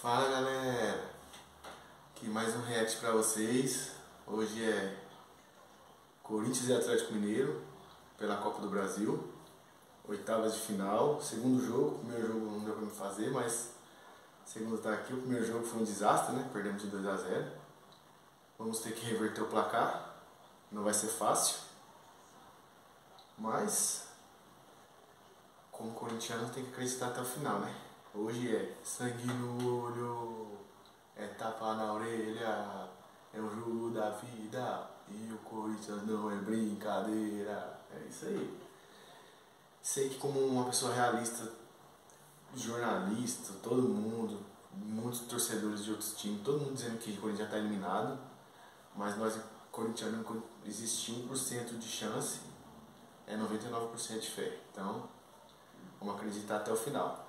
Fala galera, aqui mais um react pra vocês. Hoje é Corinthians e Atlético Mineiro pela Copa do Brasil, oitavas de final, segundo jogo. O primeiro jogo não deu pra me fazer, mas o segundo tá aqui. O primeiro jogo foi um desastre, né? Perdemos de 2 a 0. Vamos ter que reverter o placar, não vai ser fácil, mas como corintiano tem que acreditar até o final, né? Hoje é sangue no olho, é tapa na orelha, é um jogo da vida e o Corinthians não é brincadeira. É isso aí. Sei que como uma pessoa realista, jornalista, todo mundo, muitos torcedores de outros times, todo mundo dizendo que o Corinthians já está eliminado, mas nós corintianos existe 1% de chance, é 99% de fé. Então vamos acreditar até o final.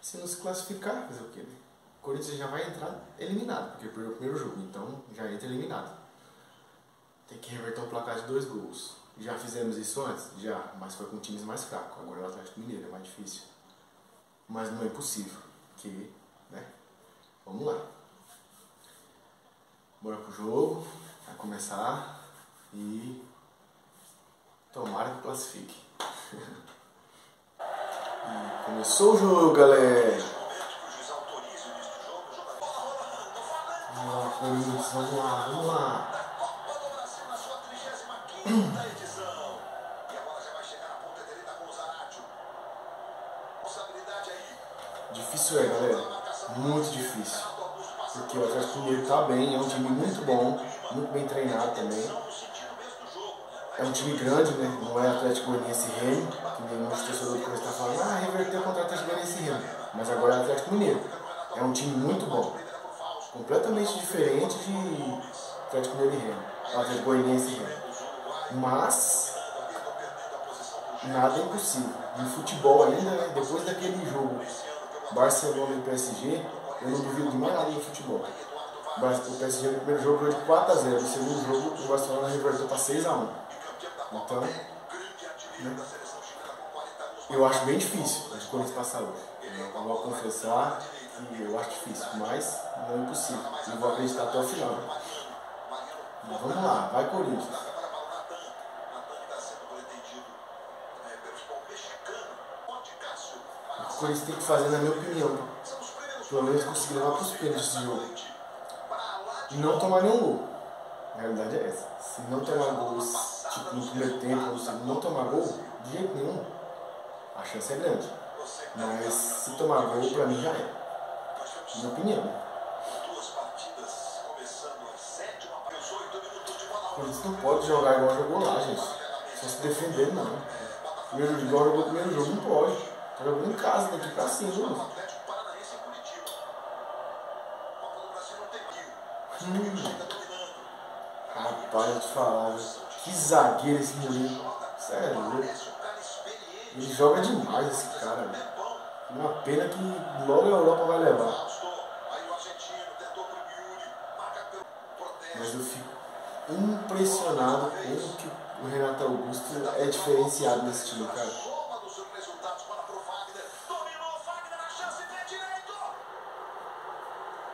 Se não se classificar, fazer o quê, né? O Corinthians já vai entrar eliminado, porque perdeu o primeiro jogo, então já entra eliminado. Tem que reverter um placar de 2 gols. Já fizemos isso antes? Já, mas foi com times mais fracos. Agora o Atlético Mineiro é mais difícil. Mas não é impossível, porque, né? Vamos lá. Bora pro jogo, vai começar e tomara que classifique. Começou o jogo, galera! Vamos lá! Difícil é, galera, muito difícil. Porque o Atlético Mineiro tá bem, é um time muito bom, muito bem treinado também. É um time grande, né? Não é Atlético Goianiense Remo, que nem muitos torcedores que estão falando, ah, reverteu contra o Atlético Goianiense Remo. Mas agora é Atlético Mineiro. É um time muito bom. Completamente diferente de Atlético Mineiro e Remo. Atlético Goianiense Remo. Mas nada é impossível. No futebol ainda, né? Depois daquele jogo Barcelona e PSG, eu não duvido de mais nada no futebol. O PSG no primeiro jogo foi de 4 a 0. No segundo jogo o Barcelona reverteu para 6 a 1. Então, né? Eu acho bem difícil as coisas passar hoje. Eu vou confessar que eu acho difícil, mas não é impossível. Eu vou acreditar até o final. Mas vamos lá, vai Corinthians. O que o Corinthians tem que fazer, na minha opinião, pelo menos conseguir levar para os pênaltis esse jogo. E não tomar nenhum gol. A realidade é essa. Se não tomar gols, tipo, no primeiro tempo, não tomar gol, de jeito nenhum, a chance é grande. Mas se tomar gol, pra mim já é. Minha opinião, né? Por isso não pode jogar igual jogou lá, gente. Só se defender, não. Primeiro igual jogou o primeiro jogo, não pode. Tá jogando em casa, daqui pra cima. Rapaz, eu te falava. Que zagueiro esse menino. Sério, ele joga demais esse cara, velho. Uma pena que logo a Europa vai levar. Mas eu fico impressionado com que o Renato Augusto é diferenciado nesse time, cara.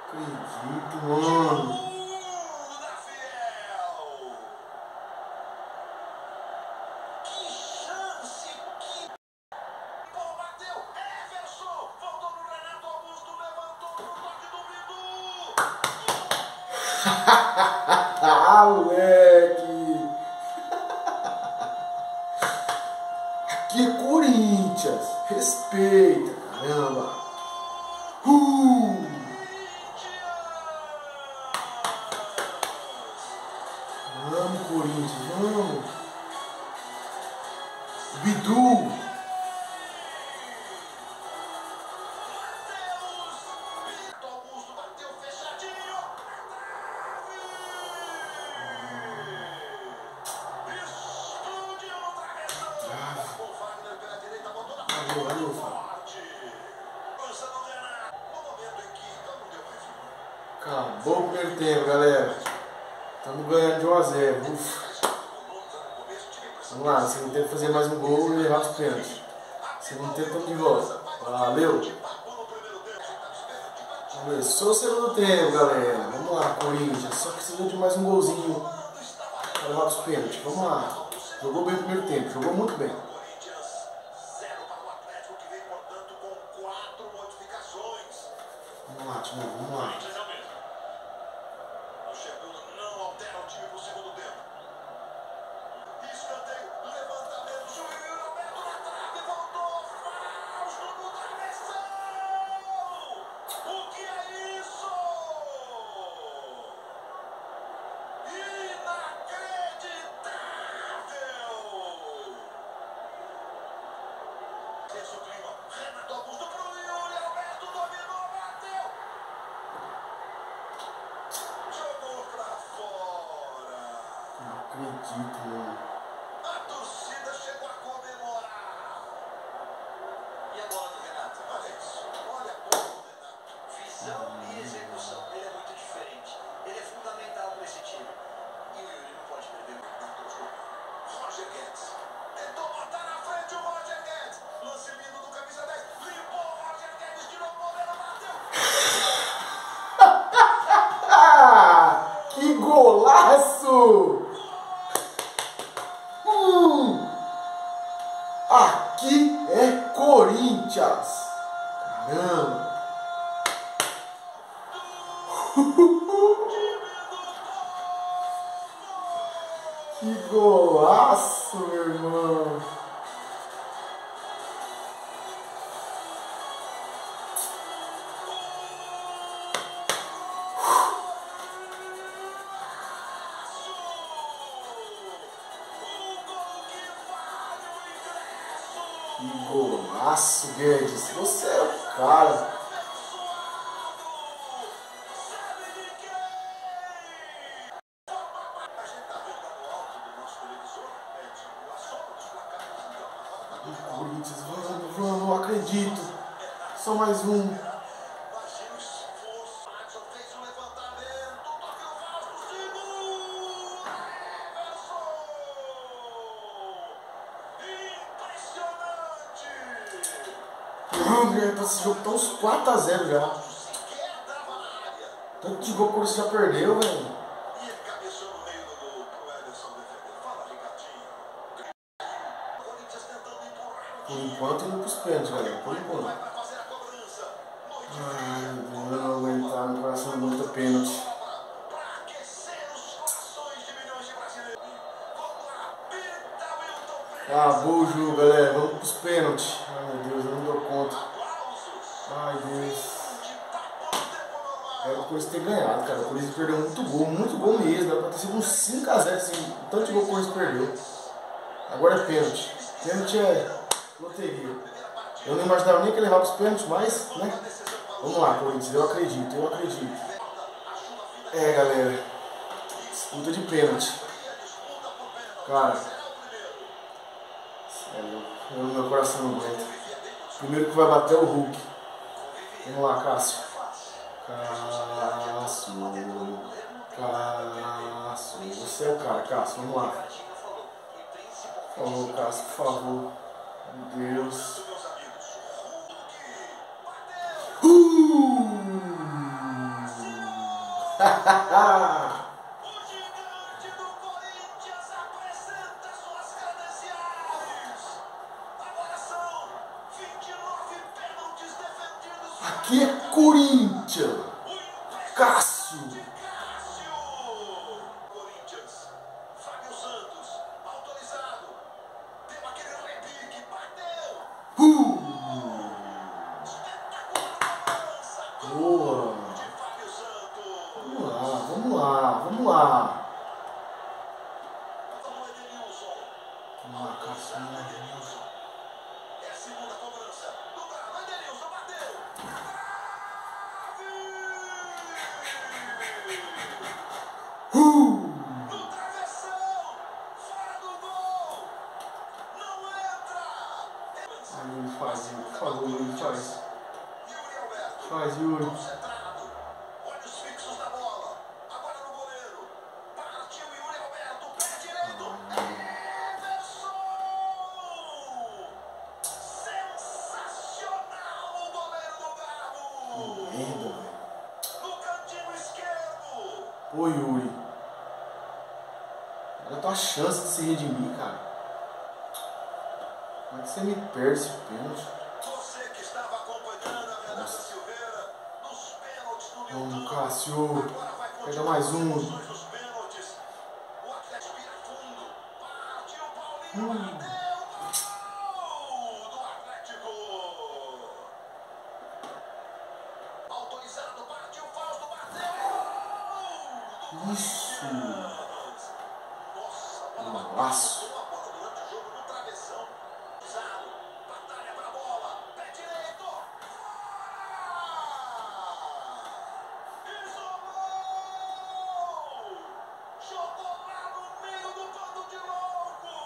Acredito, mano. Ah, moleque! Aqui é Corinthians! Respeita, caramba! Vamos, Corinthians, vamos! Bidu! Acabou o primeiro tempo, galera. Estamos ganhando de 1 a 0. Vamos lá, no segundo tempo fazer mais um gol e levar os pênaltis. Segundo tempo estamos de volta. Valeu! Começou o segundo tempo, galera. Vamos lá, Corinthians. Só precisando de mais um golzinho para levar os pênaltis. Vamos lá. Jogou bem o primeiro tempo, jogou muito bem. Vamos lá, Timão, vamos lá. A torcida chegou a comemorar. E a bola do Renato, olha isso. Olha a bola do Renato. Visão e execução dele é muito diferente. Ele é fundamental para esse time. E o Yuri não pode perder o outro jogo. Roger Guedes tentou botar na frente o Roger Guedes. Lance lindo do camisa 10. Limpou o Roger Guedes, tirou o goleiro, bateu. Que golaço! Aqui é Corinthians. Caramba. Que golaço, meu irmão. Golaço, Guedes, você é o cara. O Corinthians voando, não acredito. Só mais um. Esse jogo tá uns 4 a 0 já. Tanto de gol que o já perdeu, velho. E ele cabeçou no meio do gol pro Edenilson defender. Fala, Ricardinho. Corinthians tentando empurrar. Por enquanto indo pros pênaltis, galera. Por enquanto. Ai, eu não aguentar, meu coração é muito pênalti. Acabou o jogo, galera. Vamos pros pênaltis. Ai, meu Deus, eu não dou conta. Ai, Deus. Era o Corinthians ter ganhado, cara. O Corinthians perdeu muito gol mesmo. Era pra ter sido uns 5 a 0, assim. Tanto de gol que o Corinthians perdeu. Agora é pênalti. Pênalti é loteria. Eu não imaginava nem que ele levava os pênaltis, mas, né? Vamos lá, Corinthians. Eu acredito, eu acredito. É, galera. Disputa de pênalti. Cara. Sério. Meu coração não aguenta. Primeiro que vai bater é o Hulk. Vamos lá, Cássio. Cássio. Você é o cara, Cássio. Vamos lá. Por favor, Cássio, por favor. Meu Deus. Aqui é Corinthians. Cássio. Corinthians. Fábio Santos. Autorizado. Deu aquele repique. Bateu. Boa. Vamos lá, vamos lá, vamos lá. Vamos lá, Cássio. É a segunda cobrança do Barcelona. Denilson bateu. Faz, Yuri. Olhos fixos na bola. Agora no goleiro. Partiu Yuri Alberto. Pé direito. Edenilson. Sensacional o goleiro do Galo. Ô Yuri, olha a tua chance de se redimir, cara. Como é que você me perde esse pênalti? Você que estava acompanhando a Renata Silveira nos pênaltis no Nilton. Cássio, pega mais um. Isso! Um laço!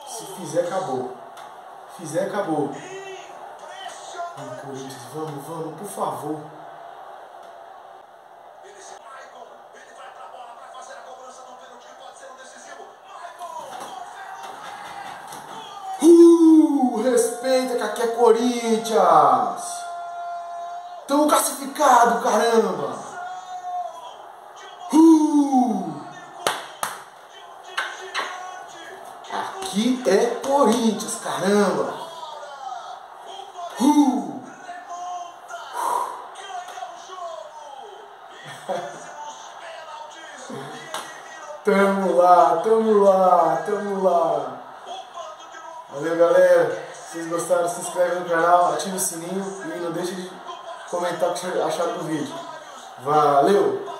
Se fizer, acabou. Se fizer, acabou. Vamos, Corinthians, vamos, vamos, por favor. Respeita que aqui é Corinthians. Tão classificado, caramba. Aqui é Corinthians, caramba. Tamo lá, tamo lá, tamo lá. Valeu, galera. Se vocês gostaram, se inscreve no canal, ative o sininho e não deixe de comentar o que acharam do vídeo. Valeu!